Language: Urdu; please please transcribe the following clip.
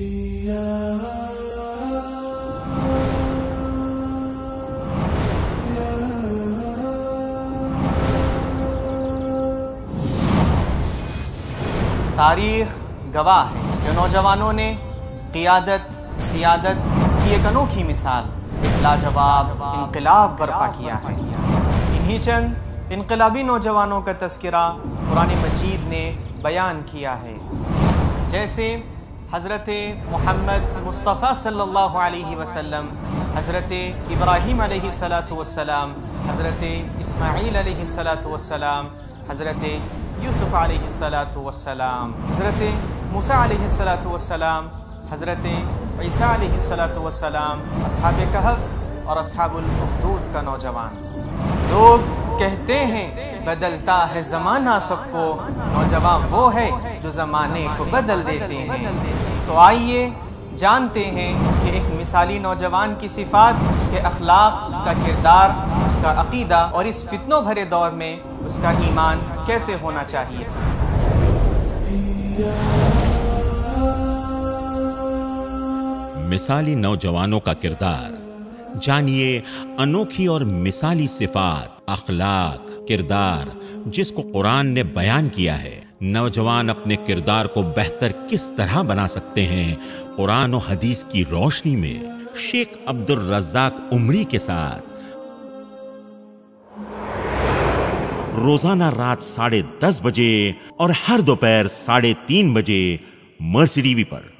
تاریخ گواہ ہے کہ نوجوانوں نے قیادت سیادت کی ایک انوکھی مثال ایک لاجواب انقلاب برپا کیا ہے. انہی چند انقلابی نوجوانوں کا تذکرہ قرآن مجید نے بیان کیا ہے، جیسے حضرت محمد مصطفیٰ صلی اللہ علیہ وسلم، حضرت ابراہیم علیہ السلام، حضرت اسماعیل علیہ السلام، حضرت یوسف علیہ السلام، حضرت موسیٰ علیہ السلام، حضرت عیسیٰ علیہ السلام، اصحاب کہف اور اصحاب المبدود کا نوجوان. لوگ کہتے ہیں بدلتا ہے زمانہ سب کو، نوجوان وہ ہے جو زمانے کو بدل دیتے ہیں. تو آئیے جانتے ہیں کہ ایک مثالی نوجوان کی صفات، اس کے اخلاق، اس کا کردار، اس کا عقیدہ اور اس فتنوں بھرے دور میں اس کا ایمان کیسے ہونا چاہیے. مثالی نوجوانوں کا کردار جانیے، انوکھی اور مثالی صفات، اخلاق، کردار جس کو قرآن نے بیان کیا ہے. نوجوان اپنے کردار کو بہتر کس طرح بنا سکتے ہیں؟ قرآن و حدیث کی روشنی میں شیخ عبد الرزاق عمری کے ساتھ روزانہ رات 10:30 بجے اور ہر دوپہر 3:30 بجے مرسی ٹی وی پر.